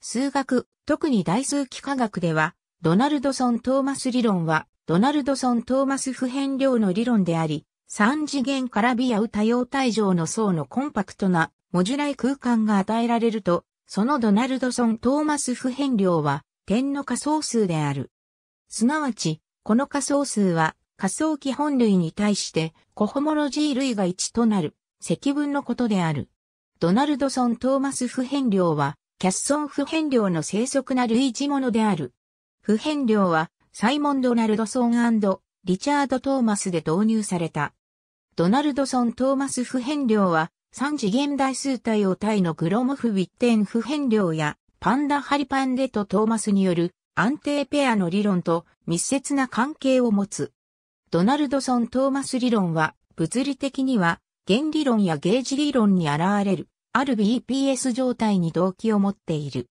数学、特に代数幾何学では、ドナルドソン・トーマス理論は、ドナルドソン・トーマス普遍量の理論であり、三次元から微合う多様体上の層のコンパクトなモジュライ空間が与えられると、そのドナルドソン・トーマス普遍量は点の仮想数である。すなわち、この仮想数は仮想基本類に対してコホモロジー類が1となる積分のことである。ドナルドソン・トーマス普遍量はキャッソン普遍量の正則な類似ものである。普遍量はサイモン・ドナルドソン&リチャード・トーマスで導入された。ドナルドソン・トーマス普遍量は三次元代数多様体のグロモフ・ウィッテン普遍量やパンダ・ハリパンデとトーマスによる安定ペアの理論と密接な関係を持つ。ドナルドソン・トーマス理論は物理的には弦理論やゲージ理論に現れるある BPS 状態に動機を持っている。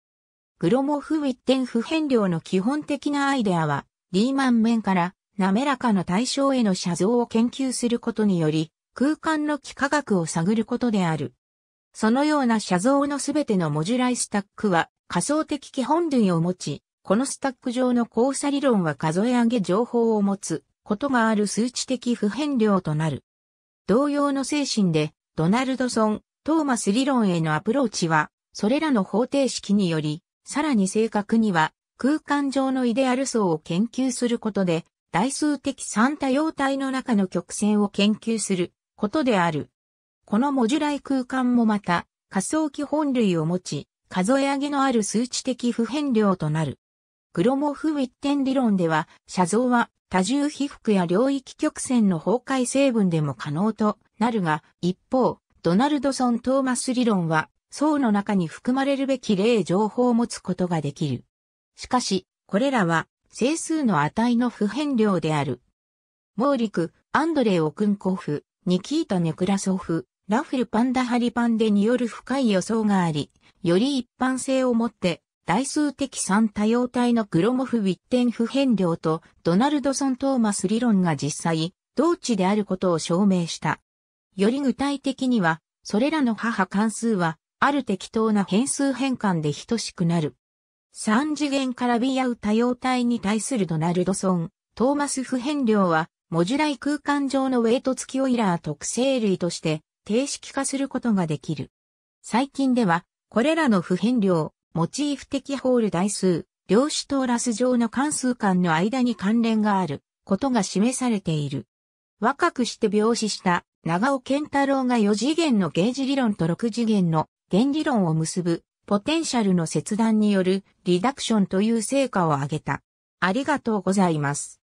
グロモフ・ウィッテン普遍量の基本的なアイデアはリーマン面から滑らかな対象への写像を研究することにより、空間の幾何学を探ることである。そのような写像のすべてのモジュライスタックは仮想的基本類を持ち、このスタック上の交差理論は数え上げ情報を持つことがある数値的普遍量となる。同様の精神で、ドナルドソン・トーマス理論へのアプローチは、それらの方程式により、さらに正確には、空間上のイデアル層を研究することで、代数的三多様体の中の曲線を研究することである。このモジュライ空間もまた仮想基本類を持ち、数え上げのある数値的普遍量となる。グロモフ・ウィッテン理論では、写像は多重被覆や領域曲線の崩壊成分でも可能となるが、一方、ドナルドソン・トーマス理論は、層の中に含まれるべき例情報を持つことができる。しかし、これらは整数の値の普遍量である。モーリク、アンドレイ・オクンコフ、ニキータ・ネクラソフ、ラフル・パンダ・ハリパンデによる深い予想があり、より一般性をもって、代数的三多様体のグロモフ・ウィッテン普遍量とドナルドソン・トーマス理論が実際、同値であることを証明した。より具体的には、それらの母関数は、ある適当な変数変換で等しくなる。三次元から微合う多様体に対するドナルドソン・トーマス普遍量は、モジュライ空間上のウェイト付きオイラー特性類として定式化することができる。最近では、これらの普遍量、モチーフ的ホール代数、量子トーラス上の関数間の間に関連があることが示されている。若くして病死した長尾健太郎が4次元のゲージ理論と6次元の弦理論を結ぶ。ポテンシャルの切断によるリダクションという成果を上げた。ありがとうございます。